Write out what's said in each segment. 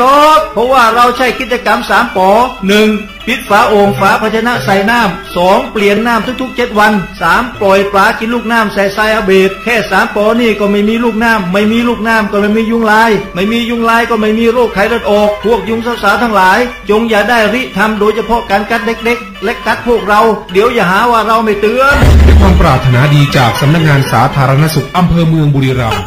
หรอกเพราะว่าเราใช้กิจกรรมสามปอ 1. ปิดฝาโอ่งฝาภาชนะใส่น้ำ 2. เปลี่ยนน้ำทุกๆ7วัน 3. ปล่อยปลากินลูกน้ำใส่ทรายอาเบดแค่3ปอนี่ก็ไม่มีลูกน้ำไม่มีลูกน้ำก็ไม่มียุงลายไม่มียุงลายก็ไม่มีโรคไข้เลือดออกพวกยุงสาวๆทั้งหลายจงอย่าได้ริทำโดยเฉพาะการกัดเด็กๆและกัดพวกเราเดี๋ยวอย่าหาว่าเราไม่เตือนด้วยความปรารถนาดีจากสำนักงานสาธารณสุขอำเภอเมืองบุรีรัมย์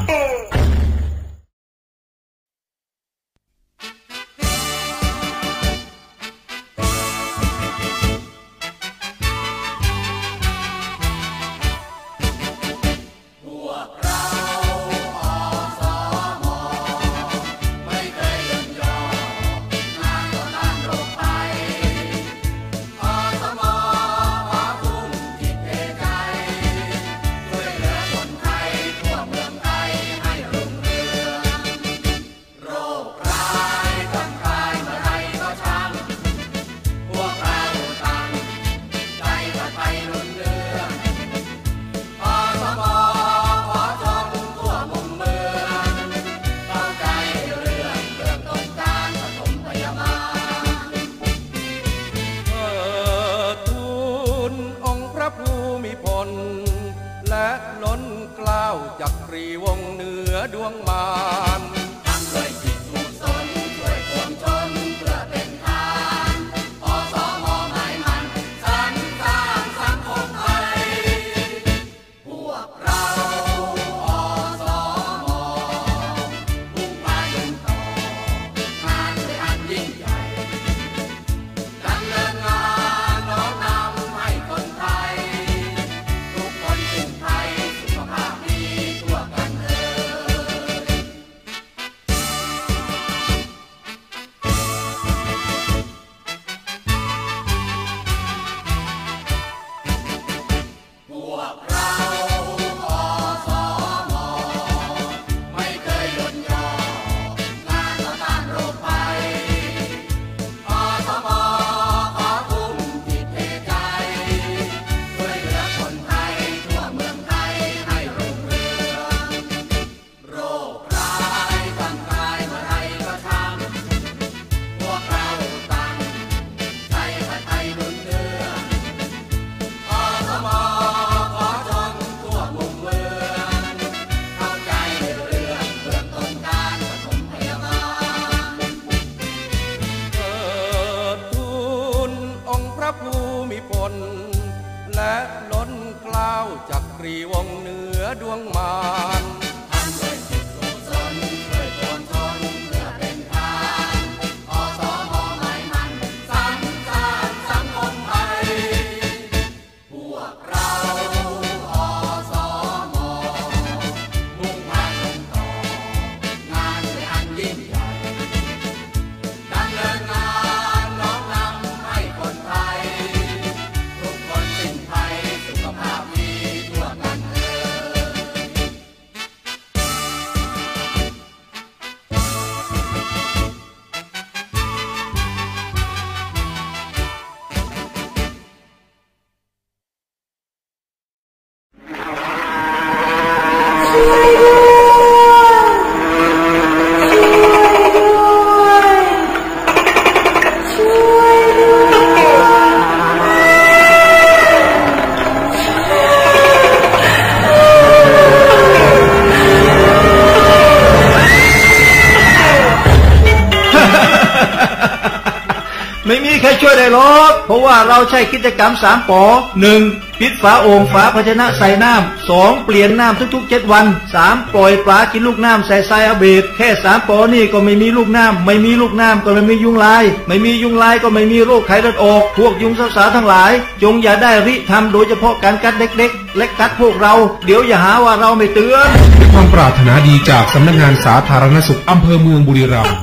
ไม่มีใครช่วยได้หรอกเพราะว่าเราใช้กิจกรรมสามปอ 1. ปิดฝาโอ่งฝาภาชนะใส่น้ำ 2. เปลี่ยนน้ำทุกๆ7วัน 3. ปล่อยปลากินลูกน้ำใส่ทรายอาเบดแค่3ปอนี่ก็ไม่มีลูกน้ำไม่มีลูกน้ำก็ไม่มียุงลายไม่มียุงลายก็ไม่มีโรคไข้เลือดออกพวกยุงสาวๆทั้งหลายจงอย่าได้ริทำโดยเฉพาะการกัดเด็กๆและกัดพวกเราเดี๋ยวอย่าหาว่าเราไม่เตือนด้วยความปรารถนาดีจากสำนักงานสาธารณสุขอำเภอเมืองบุรีรัมย์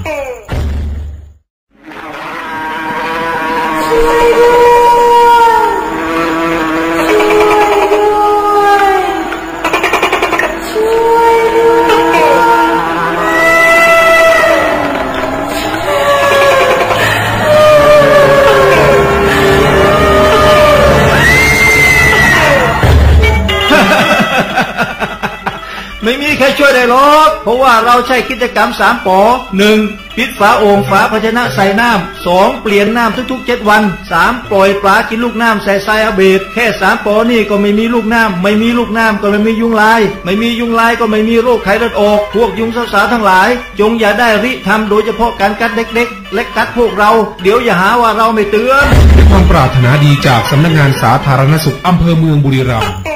ไม่มีใครช่วยได้หรอกเพราะว่าเราใช้กิจกรรมสามปอ 1. ปิดฝาโอ่งฝาภาชนะใส่น้ำ 2. เปลี่ยนน้ำทุกๆ7วัน 3. ปล่อยปลากินลูกน้ำใส่ทรายอาเบดแค่3ปอนี่ก็ไม่มีลูกน้ำไม่มีลูกน้ำก็ไม่มียุงลายไม่มียุงลายก็ไม่มีโรคไข้เลือดออกพวกยุงสาวๆทั้งหลายจงอย่าได้ริทำโดยเฉพาะการกัดเด็กๆและกัดพวกเราเดี๋ยวอย่าหาว่าเราไม่เตือนความปรารถนาดีจากสำนักงานสาธารณสุขอำเภอเมืองบุรีรัมย์